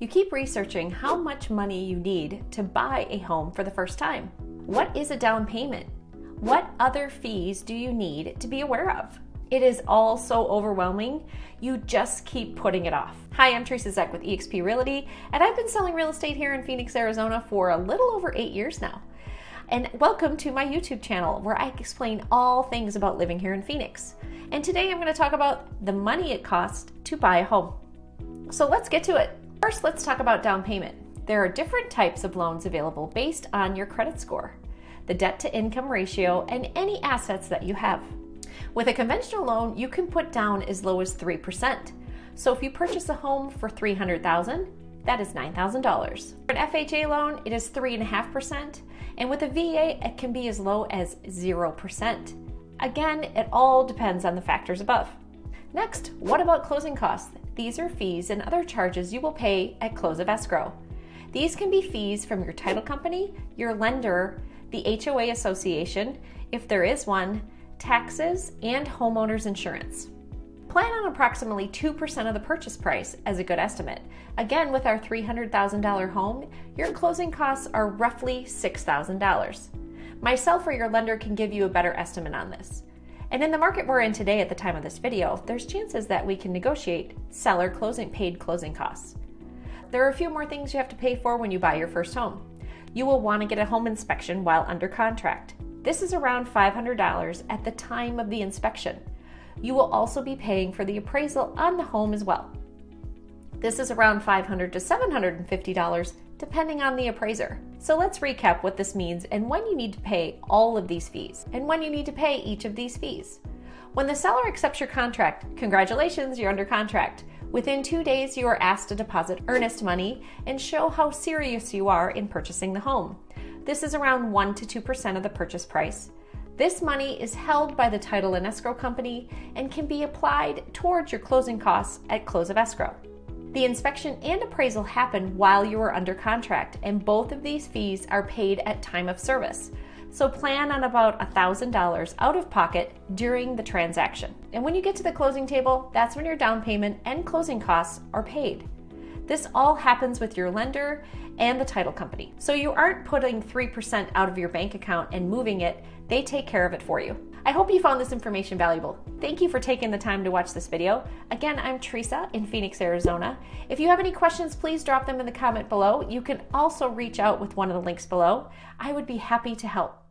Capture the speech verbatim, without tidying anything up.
You keep researching how much money you need to buy a home for the first time. What is a down payment? What other fees do you need to be aware of? It is all so overwhelming, you just keep putting it off. Hi, I'm Theresa Zech with eXp Realty, and I've been selling real estate here in Phoenix, Arizona for a little over eight years now. And welcome to my YouTube channel where I explain all things about living here in Phoenix. And today I'm going to talk about the money it costs to buy a home. So let's get to it. First, let's talk about down payment. There are different types of loans available based on your credit score, the debt-to-income ratio, and any assets that you have. With a conventional loan, you can put down as low as three percent. So if you purchase a home for three hundred thousand dollars, that is nine thousand dollars. For an F H A loan, it is three point five percent, and with a V A, it can be as low as zero percent. Again, it all depends on the factors above. Next, what about closing costs? These are fees and other charges you will pay at close of escrow. These can be fees from your title company, your lender, the H O A association, if there is one, taxes, and homeowner's insurance. Plan on approximately two percent of the purchase price as a good estimate. Again, with our three hundred thousand dollar home, your closing costs are roughly six thousand dollars. Myself or your lender can give you a better estimate on this. And in the market we're in today at the time of this video, there's chances that we can negotiate seller closing paid closing costs. There are a few more things you have to pay for when you buy your first home. You will want to get a home inspection while under contract. This is around five hundred dollars at the time of the inspection. You will also be paying for the appraisal on the home as well. This is around five hundred dollars to seven hundred fifty dollars depending on the appraiser. So let's recap what this means and when you need to pay all of these fees and when you need to pay each of these fees. When the seller accepts your contract, congratulations, you're under contract. Within two days, you are asked to deposit earnest money and show how serious you are in purchasing the home. This is around one to two percent of the purchase price. This money is held by the title and escrow company and can be applied towards your closing costs at close of escrow. The inspection and appraisal happen while you are under contract, and both of these fees are paid at time of service. So plan on about one thousand dollars out of pocket during the transaction. And when you get to the closing table, that's when your down payment and closing costs are paid. This all happens with your lender and the title company. So you aren't putting three percent out of your bank account and moving it, they take care of it for you. I hope you found this information valuable. Thank you for taking the time to watch this video. Again, I'm Theresa in Phoenix, Arizona. If you have any questions, please drop them in the comment below. You can also reach out with one of the links below. I would be happy to help.